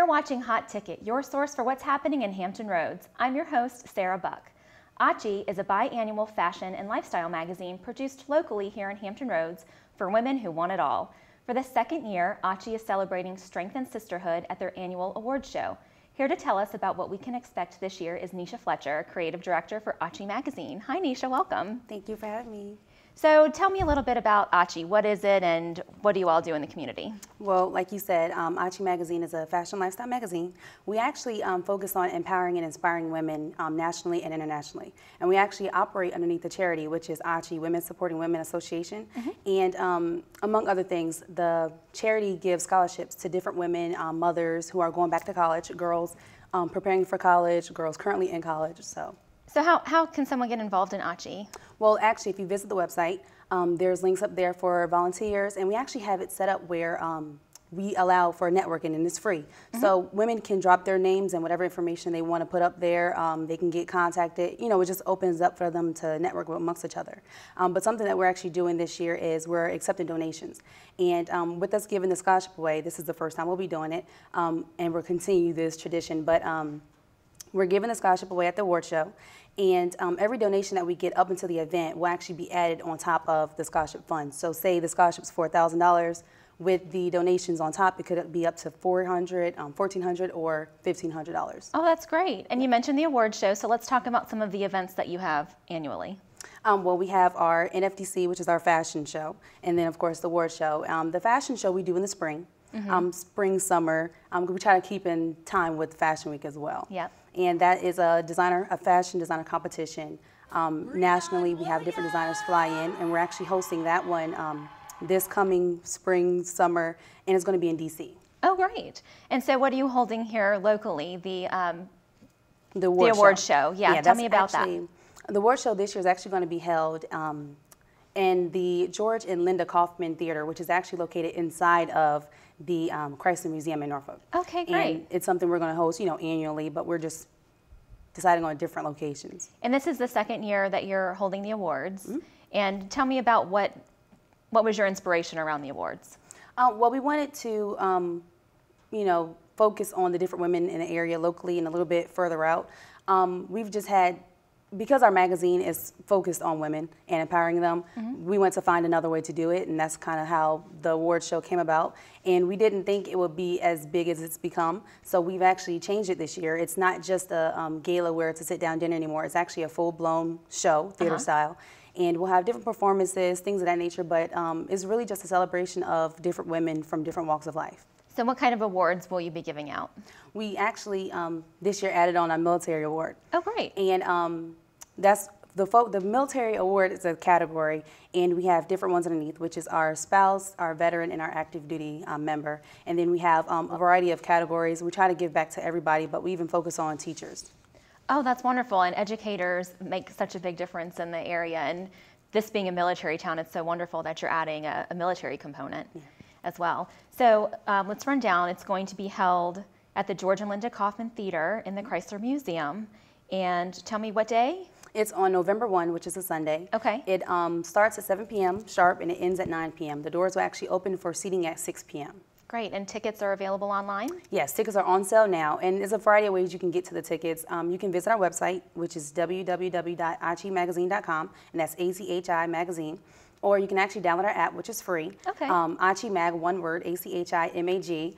You're watching Hot Ticket, your source for what's happening in Hampton Roads. I'm your host, Sarah Buck. ACHI is a biannual fashion and lifestyle magazine produced locally here in Hampton Roads for women who want it all. For the second year, ACHI is celebrating strength and sisterhood at their annual award show. Here to tell us about what we can expect this year is Nisha Fletcher, creative director for ACHI magazine. Hi Nisha, welcome. Thank you for having me. So tell me a little bit about ACHI. What is it and what do you all do in the community? Well, like you said, ACHI magazine is a fashion lifestyle magazine. We actually focus on empowering and inspiring women nationally and internationally. And we actually operate underneath the charity, which is ACHI, Women Supporting Women Association. And among other things, the charity gives scholarships to different women, mothers who are going back to college, girls preparing for college, girls currently in college. So how can someone get involved in ACHI? Well, actually, if you visit the website, there's links up there for volunteers, and we actually have it set up where we allow for networking, and it's free. So women can drop their names and whatever information they want to put up there. They can get contacted. You know, it just opens up for them to network amongst each other. But something that we're actually doing this year is we're accepting donations. And with us giving the scholarship away, this is the first time we'll be doing it, and we'll continue this tradition. But we're giving the scholarship away at the award show, and every donation that we get up until the event will actually be added on top of the scholarship fund. So say the scholarship's $4,000, with the donations on top, it could be up to $400, $1,400, or $1,500. Oh, that's great. And you mentioned the award show, so let's talk about some of the events that you have annually. Well, we have our NFDC, which is our fashion show, and then, of course, the award show. The fashion show we do in the spring. Spring, summer. We try to keep in time with Fashion Week as well. And that is a fashion designer competition. Nationally, we have different designers fly in, and we're actually hosting that one this coming spring, summer, and it's going to be in D.C. Oh, great. And so what are you holding here locally? The award show. Yeah, tell me about that. The award show this year is actually going to be held in the George and Linda Kaufman Theater, which is actually located inside of the Chrysler Museum in Norfolk. Okay, great. And it's something we're going to host, you know, annually, but we're just deciding on different locations. And this is the second year that you're holding the awards. And tell me about what was your inspiration around the awards? Well, we wanted to, you know, focus on the different women in the area locally and a little bit further out. We've just had, because our magazine is focused on women and empowering them, we went to find another way to do it, and that's kind of how the award show came about. And we didn't think it would be as big as it's become, so we've actually changed it this year. It's not just a gala where it's a sit-down dinner anymore. It's actually a full-blown show, theater style. And we'll have different performances, things of that nature, but it's really just a celebration of different women from different walks of life. So what kind of awards will you be giving out? We actually, this year, added on a military award. Oh, great. And that's the military award is a category, and we have different ones underneath, which is our spouse, our veteran, and our active duty member. And then we have a variety of categories. We try to give back to everybody, but we even focus on teachers. Oh, that's wonderful. And educators make such a big difference in the area. And this being a military town, it's so wonderful that you're adding a military component. As well. So let's run down. It's going to be held at the George and Linda Kaufman Theater in the Chrysler Museum. And tell me what day? It's on November 1, which is a Sunday. Okay. It starts at 7 p.m. sharp and it ends at 9 p.m. The doors will actually open for seating at 6 p.m. Great, and tickets are available online? Yes, tickets are on sale now, and there's a variety of ways you can get to the tickets. You can visit our website, which is www.achimagazine.com, and that's ACHI magazine. Or you can actually download our app, which is free. Okay. ACHI Mag, one word, ACHIMAG,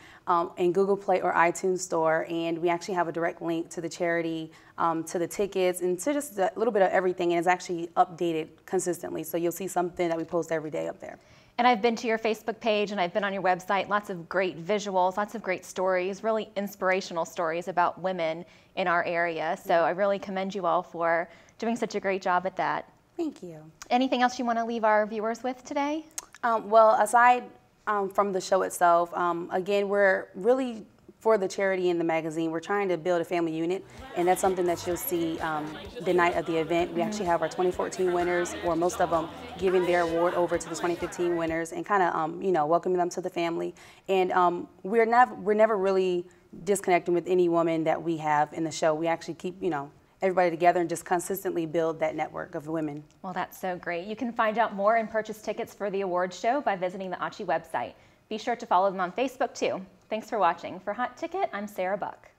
in Google Play or iTunes Store. And we actually have a direct link to the charity, to the tickets, and to just a little bit of everything. And it's actually updated consistently. So you'll see something that we post every day up there. And I've been to your Facebook page and I've been on your website. Lots of great visuals, lots of great stories, really inspirational stories about women in our area. So I really commend you all for doing such a great job at that. Thank you. Anything else you want to leave our viewers with today? Well, aside from the show itself, again, we're really for the charity in the magazine. We're trying to build a family unit, and that's something that you'll see the night of the event. We actually have our 2014 winners, or most of them, giving their award over to the 2015 winners and kind of, you know, welcoming them to the family. And we're never really disconnecting with any woman that we have in the show. We actually keep, you know, everybody together and just consistently build that network of women. Well, that's so great. You can find out more and purchase tickets for the award show by visiting the ACHI website. Be sure to follow them on Facebook too. Thanks for watching. For Hot Ticket, I'm Sarah Buck.